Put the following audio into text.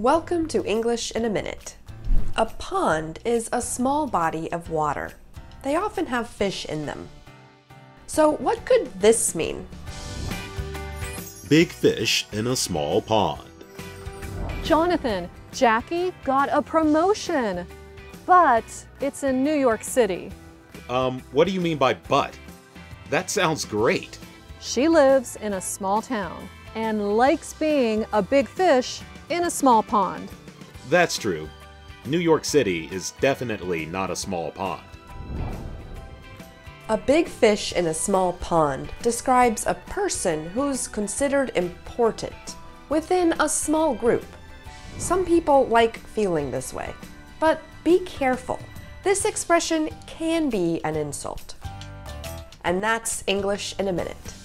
Welcome to English in a Minute. A pond is a small body of water. They often have fish in them. So what could this mean? Big fish in a small pond. Jonathan, Jackie got a promotion, but it's in New York City. What do you mean by but? That sounds great. She lives in a small town and likes being a big fish in a small pond. That's true. New York City is definitely not a small pond. A big fish in a small pond describes a person who's considered important within a small group. Some people like feeling this way, but be careful. This expression can be an insult. And that's English in a Minute.